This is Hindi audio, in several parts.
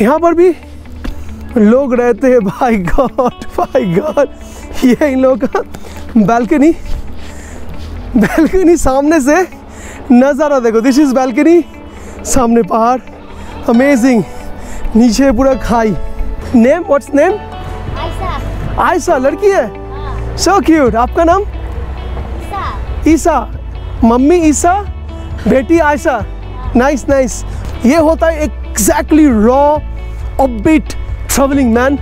यहाँ पर भी लोग रहते हैं। भाई गॉड, ये इन लोगों का बैल्कनी सामने से नज़ारा देखो। दिस इज़ बैल्कनी, सामने पहाड़, अमेजिंग, नीचे पूरा खाई। Name, what's name? Ayesha. Ayesha लड़की है, सो क्यूट। आपका नाम? ईशा। मम्मी ईशा, बेटी आयशा। Nice nice. ये होता है exactly raw offbeat travelling man.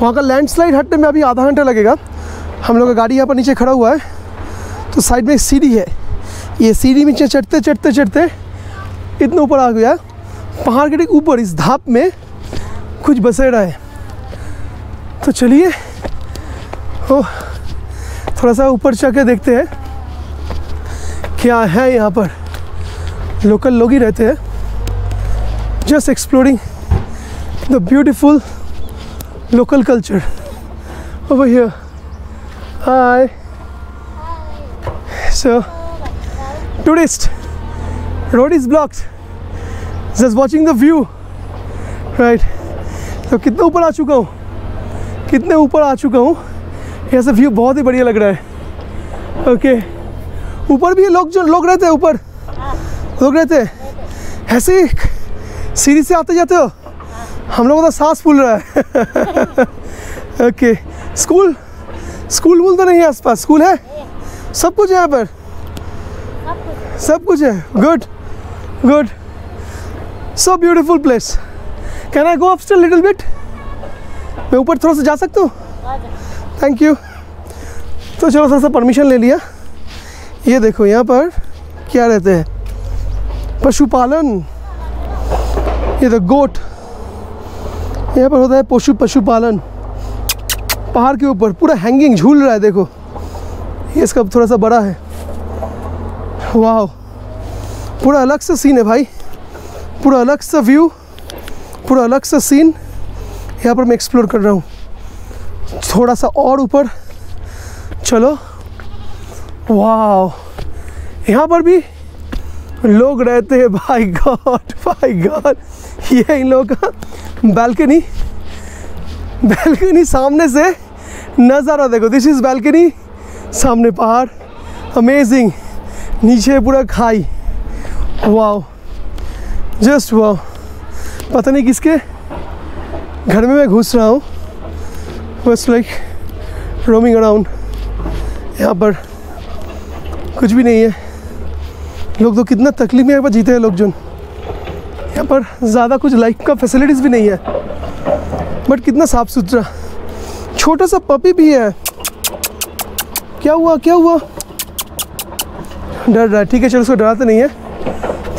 वहाँ का लैंडस्लाइड हटने में अभी आधा घंटा लगेगा। हम लोग का गाड़ी यहाँ पर नीचे खड़ा हुआ है, तो साइड में एक सीढ़ी है। ये सीढ़ी में चढ़ते चढ़ते चढ़ते इतना ऊपर आ गया। पहाड़ के ठीक ऊपर इस धाप में कुछ बसेरा है, तो चलिए ओ थोड़ा सा ऊपर जाके देखते हैं क्या है। यहाँ पर लोकल लोग ही रहते हैं। Just exploring the beautiful local culture over here. Hi. So tourist road is blocked, just watching the view, right? तो कितने ऊपर आ चुका हूँ। यहाँ से व्यू बहुत ही बढ़िया लग रहा है। ओके, ऊपर भी लोग रहते हैं। ऊपर लोग रहते हैं। ऐसे सीढ़ी से आते जाते हो। हम लोगों का सांस फूल रहा है। ओके, स्कूल बोलते नहीं है आसपास। स्कूल है, सब कुछ है यहाँ पर, सब कुछ है। Good good, so beautiful place. Can I go upstair little bit? मैं ऊपर थोड़ा सा जा सकता हूँ? Thank you. तो चलो, थोड़ा सा परमिशन ले लिया। ये देखो यहाँ पर क्या रहते हैं, पशुपालन। ये द गोट, यहाँ पर होता है पशुपालन। पहाड़ के ऊपर पूरा हैंगिंग झूल रहा है, देखो। ये इसका थोड़ा सा बड़ा है। वाह, पूरा अलग सा सीन है भाई, पूरा अलग सा व्यू, पूरा अलग सा सीन। यहाँ पर मैं एक्सप्लोर कर रहा हूँ। थोड़ा सा और ऊपर चलो। वाह, यहाँ पर भी लोग रहते हैं। भाई गॉड, ये इन लोगों का बैल्कनी सामने से नज़ारा देखो। दिस इज़ बैल्कनी, सामने पहाड़, अमेजिंग, नीचे पूरा खाई। Wow, just wow. पता नहीं किसके घर में मैं घुस रहा हूँ, बस लाइक रोमिंग अराउंड। यहाँ पर कुछ भी नहीं है। लोग तो कितना तकलीफ में यहाँ पर जीते हैं लोग जन। यहाँ पर ज़्यादा कुछ लाइफ का फैसिलिटीज़ भी नहीं है, बट कितना साफ सुथरा। छोटा सा पपी भी है। क्या हुआ? डर रहा है, ठीक है चलो, उसको डराते नहीं है।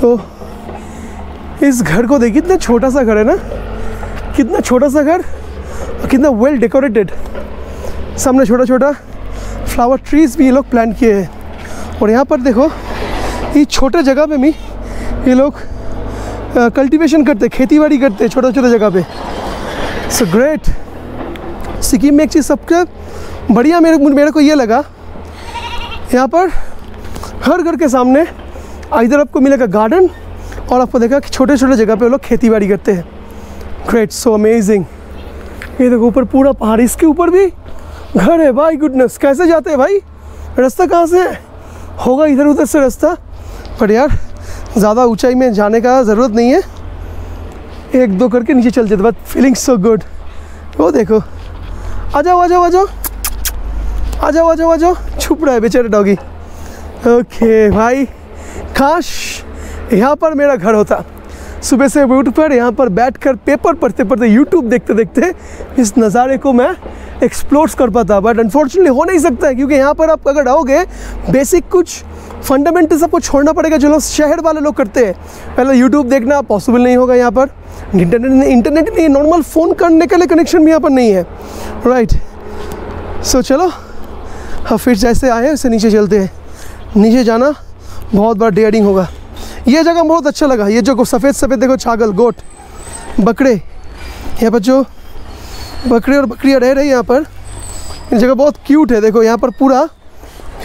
तो इस घर को देखिए, कितना छोटा सा घर है ना, कितना छोटा सा घर और कितना वेल डेकोरेटेड। सामने छोटा छोटा फ्लावर ट्रीज भी ये लोग प्लांट किए हैं। और यहाँ पर देखो, ये छोटे जगह पे भी ये लोग कल्टीवेशन करते, खेतीबाड़ी करते छोटे छोटे जगह पे। So great. सिक्किम में एक चीज़ सबसे बढ़िया मेरे को ये लगा, यहाँ पर हर घर के सामने इधर आपको मिलेगा गार्डन, और आपको देखा कि छोटे छोटे जगह पे वो लोग खेतीबाड़ी करते हैं। Great, so amazing. ये देखो ऊपर पूरा पहाड़, इसके ऊपर भी घर है। भाई गुडनेस, कैसे जाते हैं भाई? रास्ता कहाँ से होगा? इधर उधर से रास्ता, पर यार ज़्यादा ऊंचाई में जाने का ज़रूरत नहीं है। एक दो करके नीचे चल जाते, बट फीलिंग सो गुड। वो देखो, आ जाओ। छुप रहा है बेचारे डॉगी। ओके भाई, काश यहाँ पर मेरा घर होता। सुबह से उठ कर यहाँ पर बैठकर पेपर पढ़ते पढ़ते, यूट्यूब देखते देखते इस नज़ारे को मैं एक्सप्लोर कर पाता, बट अनफॉर्चुनेटली हो नहीं सकता है, क्योंकि यहाँ पर आप अगर रहोगे, बेसिक कुछ फंडामेंटल सबको छोड़ना पड़ेगा जो लोग शहर वाले लोग करते हैं। पहले यूट्यूब देखना पॉसिबल नहीं होगा यहाँ पर। इंटरनेट नहीं, नॉर्मल फ़ोन करने के लिए कनेक्शन भी यहाँ पर नहीं है, राइट। सो चलो, हम फिर जैसे आए हैं उससे नीचे चलते हैं। नीचे जाना बहुत बड़ा डेयरिंग होगा। ये जगह बहुत अच्छा लगा। ये जो सफ़ेद सफ़ेद देखो छागल गोट बकरे, यहाँ पर जो बकरे और बकरियाँ रह रही हैं यहाँ पर, ये जगह बहुत क्यूट है। देखो यहाँ पर पूरा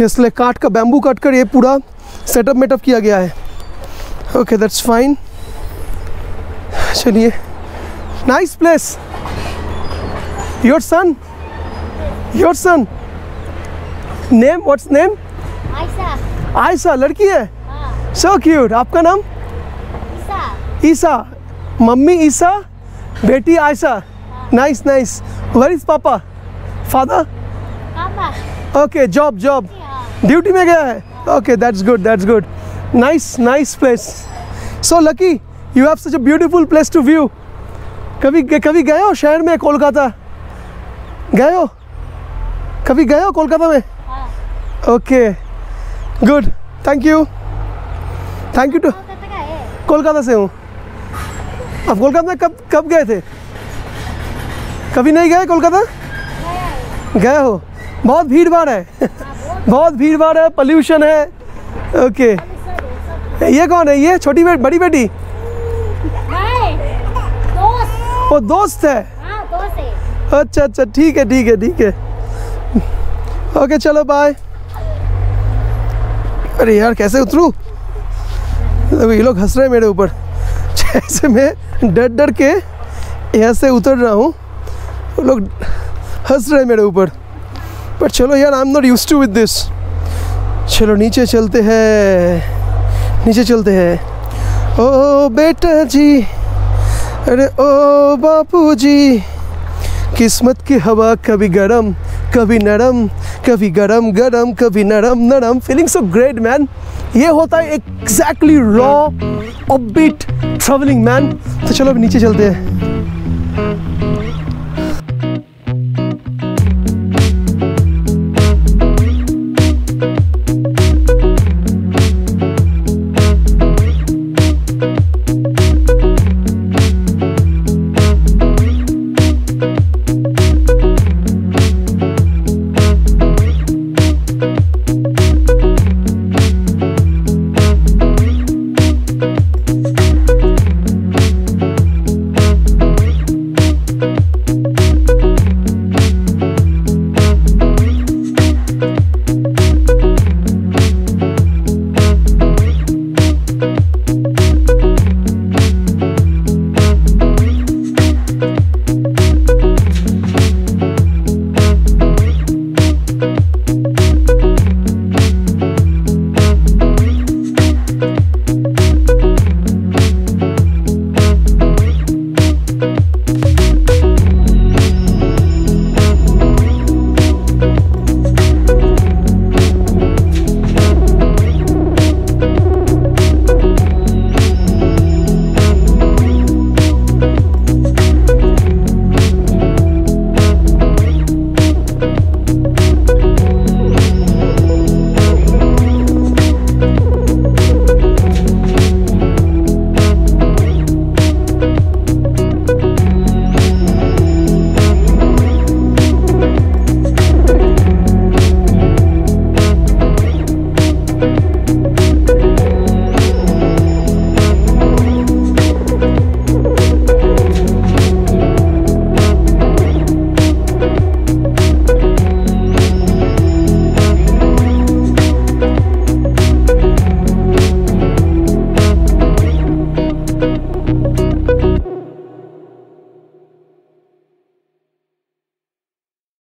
इसलिए काट का बैम्बू काट कर ये पूरा सेटअप मेटअप किया गया है। Okay that's fine. चलिए nice place. Your son name what's name? Ayesha. Ayesha लड़की है, सो क्यूट। आपका नाम? ईशा। ईशा मम्मी ईशा बेटी Ayesha. Nice nice. Where is papa father? Papa okay job job duty में गया है। Okay that's good that's good. Nice nice place. So lucky you have such a beautiful place to view. कभी गए हो शहर में कोलकाता? गए हो कभी? गए हो कोलकाता में? Okay good. Thank you thank you too. Kolkata से हूँ। अब कोलकाता में कब कब गए थे? कभी नहीं गए कोलकाता? गए हो। बहुत भीड़ भाड़ है बहुत भीड़ भाड़ है, पॉल्यूशन है। ओके ये कौन है? ये छोटी बेटी बड़ी बेटी? वो दोस्त है? अच्छा अच्छा ठीक है ठीक है ठीक है। ओके चलो बाय। अरे यार कैसे उतरूँ? ये लोग हंस रहे हैं मेरे ऊपर। जैसे मैं डर डर के यहाँ से उतर रहा हूँ, वो लोग हंस रहे हैं मेरे ऊपर। पर चलो यार I am not used to with this. चलो नीचे चलते हैं नीचे चलते हैं। ओ बेटा जी, अरे ओ बापू जी, किस्मत की हवा कभी नरम गरम कभी नरम। Feeling so great man. ये होता है exactly raw offbeat travelling man. तो चलो अब नीचे चलते हैं।